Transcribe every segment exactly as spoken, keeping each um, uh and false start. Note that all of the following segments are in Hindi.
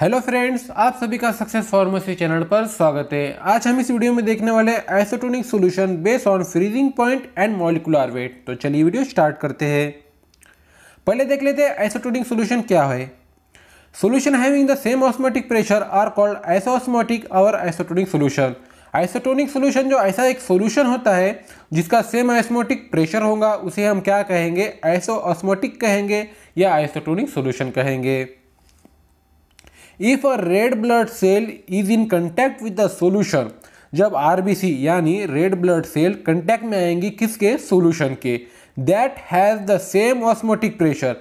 हेलो फ्रेंड्स, आप सभी का सक्सेस फार्मेसी चैनल पर स्वागत है। आज हम इस वीडियो में देखने वाले isotonic solution based on freezing point and molecular weight. तो चलिए वीडियो स्टार्ट करते हैं। पहले देख लेते हैं आइसोटोनिक सॉल्यूशन क्या है। Solution having the same osmotic pressure are called iso-osmotic और आइसोटोनिक सॉल्यूशन। आइसोटोनिक सॉल्यूशन जो ऐसा एक सॉल्यूशन होता है जिसका सेम ऑस्मोटिक प्रेशर होगा उसे हम क्या कहेंगे, आइसोऑस्मोटिक कहेंगे या आइसोटोनिक सॉल्यूशन कहेंगे। If a red blood cell is in contact with the solution, जब आरबीसी यानी रेड ब्लड सेल कंटैक्ट में आएंगी किसके, सॉल्यूशन के, that has the same osmotic pressure,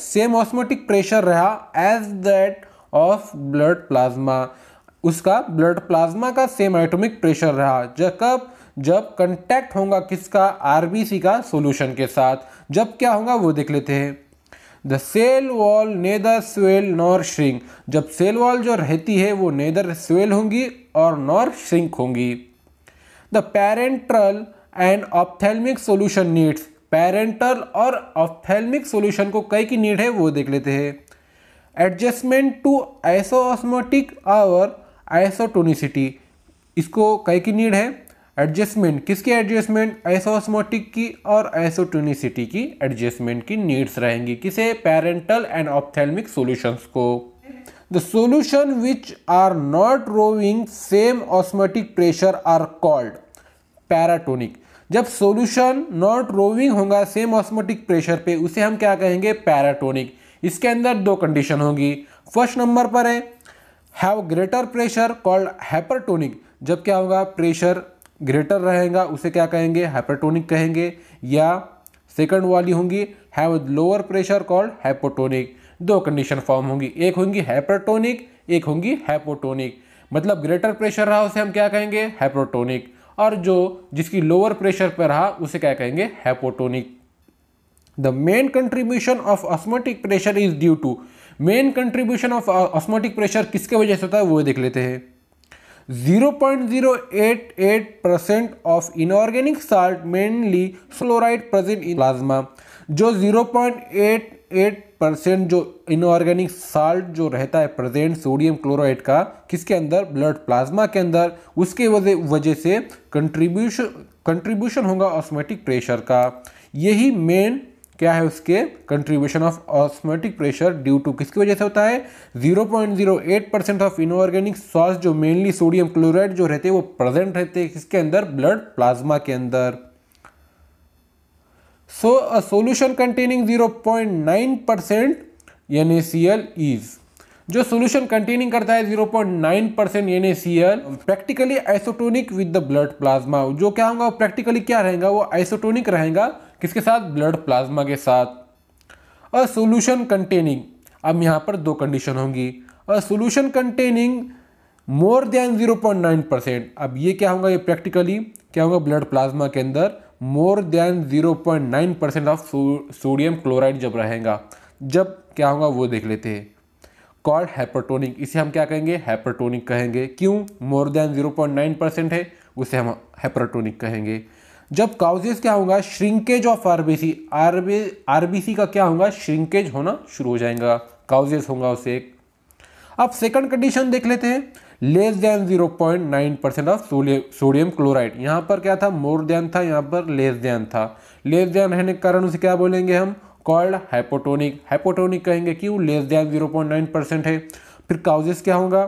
same osmotic pressure रहा as that of blood plasma, उसका ब्लड प्लाज्मा का सेम एटॉमिक प्रेशर रहा। जब जब कंटैक्ट होगा किसका, आरबीसी का सॉल्यूशन के साथ। जब क्या होगा वो देख लेते हैं। The cell wall neither swell nor shrink, जब सेल वॉल जो रहती है वो नेदर स्वेल होंगी और नॉर श्रिंक होंगी। The parenteral and ophthalmic solution needs, parental और ऑप्थेल्मिक सॉल्यूशन को कई की नीड है वो देख लेते हैं। एडजस्टमेंट टू आइसोऑस्मोटिक और आइसोटोनिसिटी, इसको कई की नीड है। एडजस्टमेंट किसकी एडजस्टमेंट, आइसोऑस्मोटिक की और आइसोटोनिसिटी की एडजस्टमेंट की नीड्स रहेंगी किसे, पैरेंटल एंड ऑप्थेल्मिक सॉल्यूशंस को। The solution which are not roving same osmotic pressure are called paratonic, जब सॉल्यूशन नॉट रोविंग होगा सेम ऑस्मोटिक प्रेशर पे उसे हम क्या कहेंगे, पैराटोनिक। इसके अंदर दो कंडीशन होगी। फर्स्ट नंबर पर है have greater pressure called hypertonic, जब क्या होगा, प्रेशर ग्रेटर रहेगा उसे क्या कहेंगे, हाइपरटोनिक कहेंगे। या सेकंड वाली होंगी have lower pressure called hypotonic. दो कंडीशन फॉर्म होंगी, एक होंगी हाइपरटोनिक, एक होंगी हाइपोटोनिक। मतलब ग्रेटर प्रेशर रहा उसे हम क्या कहेंगे, हाइपरटोनिक, और जो जिसकी लोअर प्रेशर पर रहा उसे क्या कहेंगे, hypotonic. The main contribution of osmotic pressure is due to, main contribution of osmotic pressure किसके वजह से होता है वो देख लेते हैं। Zero point zero eight eight percent of inorganic salt mainly fluoride present in plasma, जो zero point eight eight percent जो इनऑर्गेनिक साल्ट जो रहता है प्रेजेंट सोडियम क्लोराइड का किसके अंदर, ब्लड प्लाज्मा के अंदर, उसके वजह से कंट्रीब्यूशन कंट्रीब्यूशन होगा ऑस्मोटिक प्रेशर का। यही मेन क्या है उसके, contribution of osmotic pressure due to किसकी वजह से होता है, zero point zero eight percent of inorganic salt जो मेनली सोडियम क्लोराइड जो रहते हैं वो प्रेजेंट रहते हैं किसके अंदर, ब्लड प्लाज्मा के अंदर। So a solution containing zero point nine percent NaCl is, जो सॉल्यूशन कंटेनिंग करता है zero point nine percent NaCl practically isotonic with the blood plasma, जो क्या होगा प्रैक्टिकली क्या रहेगा वो आइसोटोनिक रहेगा किसके साथ, ब्लड प्लाज्मा के साथ। अ सॉल्यूशन कंटेनिंग, अब यहाँ पर दो कंडीशन होंगी। A solution containing more than zero point nine percent, अब ये क्या होगा, ये प्रैक्टिकली क्या होगा, ब्लड प्लाज्मा के अंदर more than zero point nine percent of sodium chloride जब रहेगा, जब क्या होगा वो देख लेते हैं, कॉल्ड हाइपरटोनिक, इसे हम क्या कहेंगे, हाइपरटोनिक कहेंगे। क्यों, more than zero point nine percent है उसे हम हाइपरटोनिक कहेंगे। जब काउजेस क्या होगा, shrinkage of RBC, RB RBC का क्या होगा, श्रिंकेज होना शुरू हो जाएगा, काउजेस होगा उसे। अब सेकंड कंडीशन देख लेते हैं, less than zero point nine percent of sodium chloride. यहाँ पर क्या था, मोर देन था, यहाँ पर लेस देन था। लेस देन रहने के कारण उसे क्या बोलेंगे हम, कॉल्ड हाइपोटोनिक, हाइपोटोनिक कहेंगे। क्यों, less than zero point nine percent है। फिर काउजेस क्या होगा,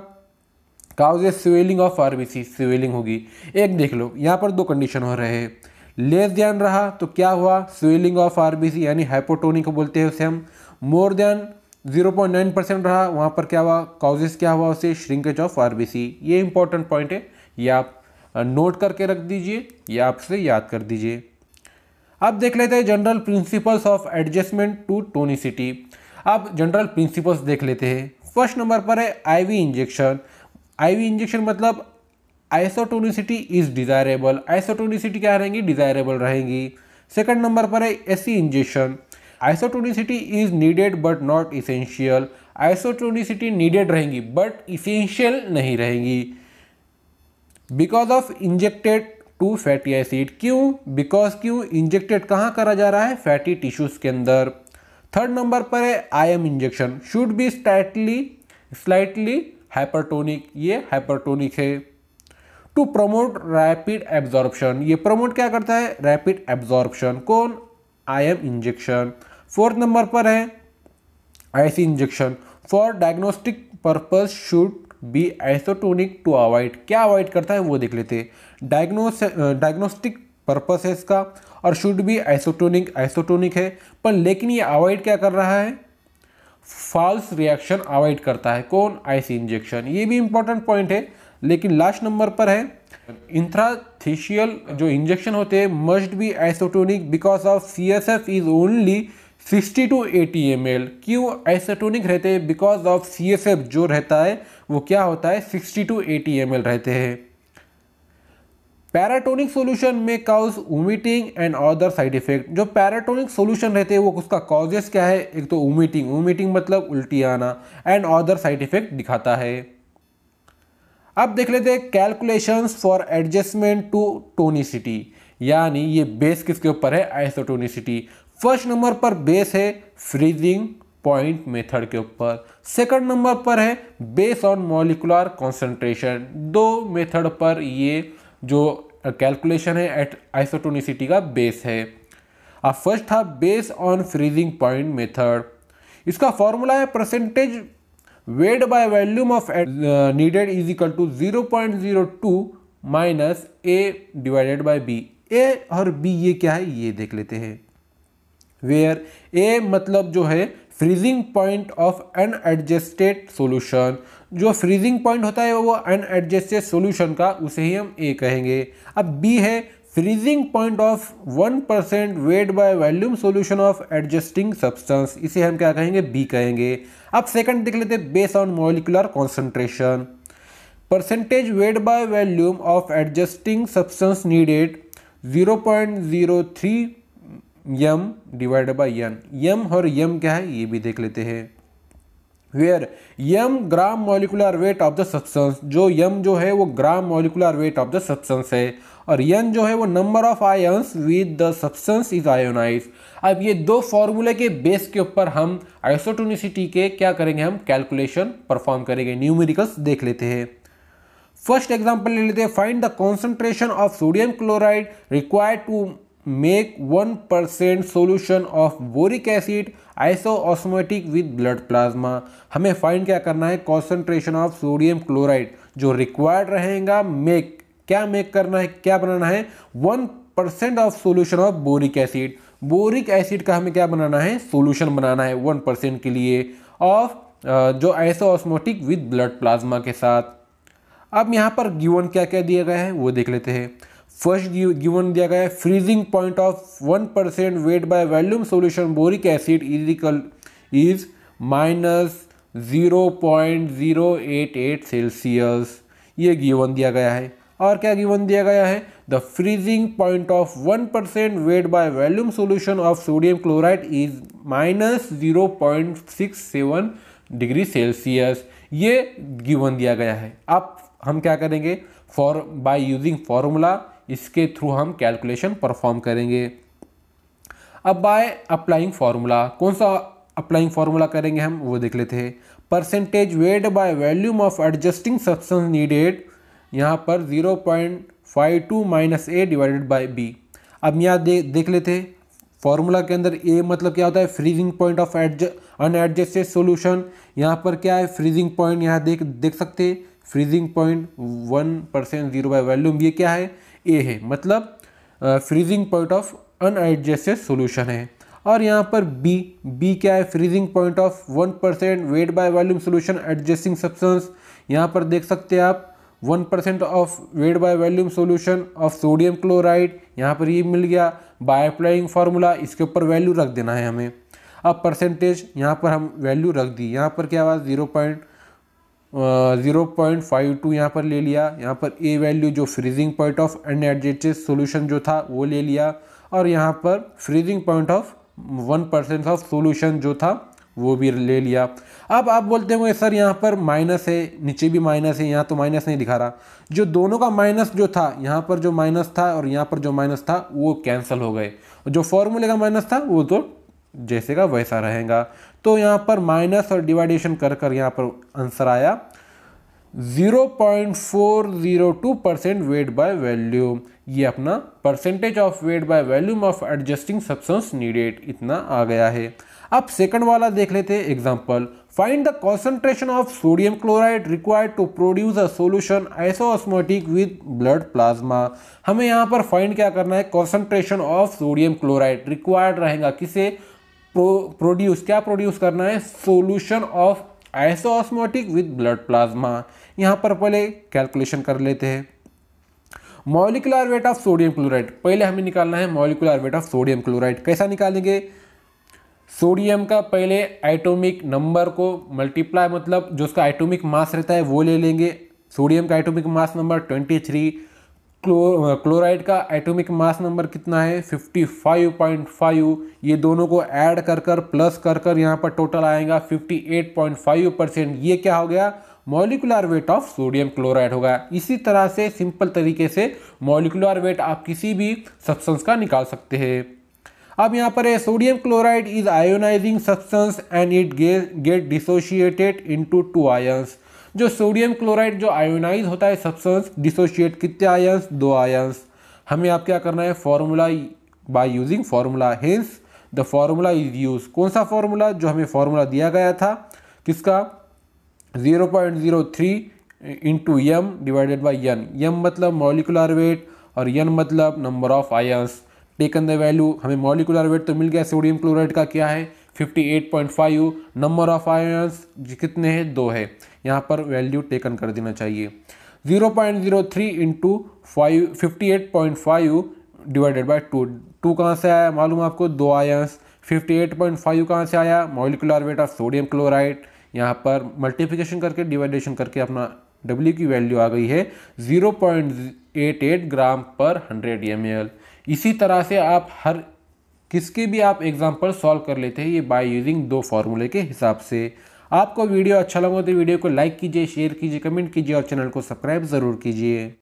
causes swelling of RBC, swelling होगी। एक देख लो, यहाँ पर दो कंडीशन हो रहे हैं, लेस देन रहा तो क्या हुआ, स्वेलिंग ऑफ आरबीसी यानी हाइपोटोनिक बोलते हैं उसे हम। More than zero point nine percent रहा, वहाँ पर क्या हुआ, काउजेस क्या हुआ उसे, श्रिंकेज ऑफ आरबीसी। ये इंपॉर्टेंट पॉइंट है, ये आप नोट करके रख दीजिए या आपसे याद कर दीजिए। अब देख लेते हैं general principles of adjustment to tonicity. अब जनरल प्रिंसिपल्स देख लेते हैं। फर्स्ट नंबर पर है आईवी इंजेक्शन। आईवी इंजेक्शन मतलब आइसोटोनिसिटी इज डिजायरेबल, आइसोटोनिसिटी क्या रहेंगी, डिजायरेबल रहेंगी। सेकंड नंबर पर है AC injection. Isotonicity is needed but not essential, isotonicity needed रहेंगी बट इसेंशियल नहीं रहेंगी, because of injected to fatty acid. क्यों, बिकॉज क्यों, इंजेक्टेड कहाँ करा जा रहा है, फैटी टिश्यूज के अंदर। थर्ड नंबर पर है I M injection, should be tightly slightly hypertonic, ये हाइपरटोनिक है। टू प्रमोट रैपिड एब्जॉर्प्शन, ये प्रमोट क्या करता है? Rapid absorption. कौन? I M injection. Fourth number पर है IC injection. For diagnostic purpose should be isotonic to avoid, क्या अवॉइड करता है वो देख लेते हैं। डायग्नोस डायग्नोस्टिक पर्पस है इसका, और शुड बी आइसोटोनिक, आइसोटोनिक है, पर लेकिन ये अवॉइड क्या कर रहा है? फॉल्स रिएक्शन अवॉइड करता है। कौन? IC injection. ये भी इंपॉर्टेंट पॉइंट है। लेकिन लास्ट नंबर पर है इंट्राथेशियल जो इंजेक्शन होते हैं must be isotonic because of C S F is only sixty two eighty M L. क्यों आइसोटोनिक रहते हैं? Because of C S F जो रहता है वो क्या होता है? Sixty two eighty M L रहते हैं। पैराटोनिक सोल्यूशन में cause vomiting and other side effect, जो पैराटोनिक सोल्यूशन रहते हैं वो उसका कॉजेस क्या है? एक तो वोमिटिंग, वोमिटिंग मतलब उल्टी आना, एंड अदर साइड इफेक्ट दिखाता है। अब देख लेते हैं calculations for adjustment to tonicity, यानी ये बेस किसके ऊपर है? आइसोटोनिसिटी। फर्स्ट नंबर पर बेस है फ्रीजिंग पॉइंट मेथड के ऊपर। सेकंड नंबर पर है बेस ऑन मॉलिकुलर कॉन्सेंट्रेशन। दो मेथड पर ये जो कैलकुलेशन है एट आइसोटोनिसिटी का बेस है। अब फर्स्ट था base on freezing point method. इसका फॉर्मूला है percentage weight by volume of needed is equal to zero point zero two minus A divided by B. A और बी ये क्या है ये देख लेते हैं। वेयर ए मतलब जो है freezing point of unadjusted solution, जो फ्रीजिंग पॉइंट होता है वो अनएडजस्टेड सॉल्यूशन का, उसे ही हम ए कहेंगे। अब बी है freezing point of one percent weight by volume solution of adjusting substance, इसे हम क्या कहेंगे? बी कहेंगे। अब सेकंड देख लेते हैं base on molecular concentration. Percentage weight by volume of adjusting substance needed zero point zero three M divide by N. M और यम क्या है ये भी देख लेते हैं। Where M gram molecular weight of the substance, जो यम जो है वो gram molecular weight of the substance है, और यन जो है वो number of ions with the substance is ionize. अब ये दो फॉर्मूले के बेस के ऊपर हम आइसोटोनिसिटी के क्या करेंगे? हम कैलकुलेशन परफॉर्म करेंगे। न्यूमेरिकल्स देख लेते हैं। फर्स्ट एग्जाम्पल ले लेते हैं। Find the concentration of sodium chloride required to make one percent solution of boric acid isoosmotic with blood plasma. हमें फाइंड क्या करना है? कॉन्सेंट्रेशन ऑफ सोडियम क्लोराइड जो रिक्वायर्ड रहेगा। मेक क्या मेक करना है? क्या बनाना है? One percent of solution of boric acid. Boric acid का हमें क्या बनाना है? सोल्यूशन बनाना है वन परसेंट के लिए, ऑफ जो आइसोऑस्मोटिक विद ब्लड प्लाज्मा के साथ। अब यहाँ पर गिवन क्या क्या दिया गया है वो देख लेते हैं। फर्स्ट गिवन दिया गया है freezing point of one percent weight by volume solution boric acid is equal is minus zero point zero eight eight Celsius, ये गिवन दिया गया है। और क्या गिवन दिया गया है? The freezing point of one percent weight by volume solution of sodium chloride is minus zero point six seven degree Celsius, ये गिवन दिया गया है। अब हम क्या करेंगे? फॉर बाय यूजिंग फॉर्मूला इसके थ्रू हम कैलकुलेशन परफॉर्म करेंगे। अब बाय अप्लाइंग फार्मूला, कौन सा अप्लाइंग फार्मूला करेंगे हम वो देख लेते हैं। Percentage weight by volume of adjusting substance needed, यहाँ पर zero point five two minus A divided by B. अब यहाँ दे, देख लेते हैं फार्मूला के अंदर। ए मतलब क्या होता है? Freezing point of unadjusted solution. यहाँ पर क्या है? फ्रीजिंग पॉइंट, यहाँ देख देख सकते हैं freezing point one percent zero by volume, ये क्या है? ए है, मतलब freezing point of unadjusted solution है। और यहाँ पर बी, बी क्या है? Freezing point of one percent weight by volume solution adjusting substance, यहाँ पर देख सकते हैं आप one percent of weight by volume solution of sodium chloride, यहाँ पर ये मिल गया। बाय अप्लाइंग फार्मूला इसके ऊपर वैल्यू रख देना है हमें। अब परसेंटेज यहाँ पर हम वैल्यू रख दी, यहाँ पर क्या हुआ? Zero point zero point five two यहाँ पर ले लिया, यहाँ पर ए वैल्यू जो freezing point of unadjusted solution जो था वो ले लिया, और यहाँ पर freezing point of one percent of solution जो था वो भी ले लिया। अब आप बोलते होंगे सर यहाँ पर माइनस है, नीचे भी माइनस है, यहाँ तो माइनस नहीं दिखा रहा। जो दोनों का माइनस जो था, यहाँ पर जो माइनस था और यहाँ पर जो माइनस था वो कैंसिल हो गए, जो फॉर्मूले का माइनस था वो तो जैसे का वैसा रहेगा। तो यहाँ पर माइनस और डिवाइडेशन कर कर यहाँ पर आंसर आया zero point four zero two percent weight by value. ये अपना percentage of weight by volume of adjusting substance needed इतना आ गया है। अब सेकंड वाला देख लेते हैं example. Find the concentration of sodium chloride required to produce a solution isoosmotic with blood plasma. हमें यहाँ पर फाइंड क्या करना है, concentration of sodium chloride required रहेगा किसे, प्रोड्यूस क्या प्रोड्यूस करना है, solution of isoosmotic with blood plasma. यहाँ पर पहले कैलकुलेशन कर लेते हैं। Molecular weight of sodium chloride पहले हमें निकालना है। Molecular weight of sodium chloride कैसा निकालेंगे, सोडियम का पहले एटॉमिक नंबर को मल्टीप्लाई, मतलब जो उसका एटॉमिक मास रहता है वो ले लेंगे। सोडियम का एटॉमिक मास नंबर तेईस, क्लो क्लोराइड का एटॉमिक मास नंबर कितना है पचपन पॉइंट पाँच। ये दोनों को ऐड कर कर प्लस कर कर यहाँ पर टोटल आएगा अट्ठावन पॉइंट पाँच परसेंट। ये क्या हो गया, molecular weight of sodium chloride होगा। इसी तरह से सिंपल तरीके से मॉलिकुलर वेट आप किसी भी सब्सटेंस का निकाल सकते हैं। अब यहाँ पर है sodium chloride is ionizing substance and it get dissociated into two ions. जो सोडियम क्लोराइड जो आयोनाइज होता है सब्सटेंस, डिसोशिएट कितने आयंस, दो आयंस। हमें आप क्या करना है, formula by using formula, hence the formula is use. कौन सा फॉर्मूला, जो हमें फॉर्मूला दिया गया था किसका, zero point zero three into M divided by N. M मतलब मॉलिकुलर वेट और एन मतलब number of ions. Taken the value, हमें मॉलिकुलर वेट तो मिल गया सोडियम क्लोराइड का, क्या है अट्ठावन पॉइंट पाँच, नंबर ऑफ आयंस कितने हैं, दो है। यहाँ पर वैल्यू टेकन कर देना चाहिए। Zero point zero three into five fifty eight point five divided by two. Two कहाँ से आया मालूम आपको, दो आयंस। अट्ठावन पॉइंट पाँच कहाँ से आया, molecular weight of sodium chloride. यहाँ पर मल्टीप्लिकेशन करके डिवाइडेशन करके अपना W की वैल्यू आ गई है zero point eight eight gram per hundred M L. इसी तरह से आप हर किसके भी आप एग्जांपल सॉल्व कर लेते हैं, ये बाय यूजिंग दो फार्मूले के हिसाब से। आपको वीडियो अच्छा लगा तो वीडियो को लाइक कीजिए, शेयर कीजिए, कमेंट कीजिए और चैनल को सब्सक्राइब ज़रूर कीजिए।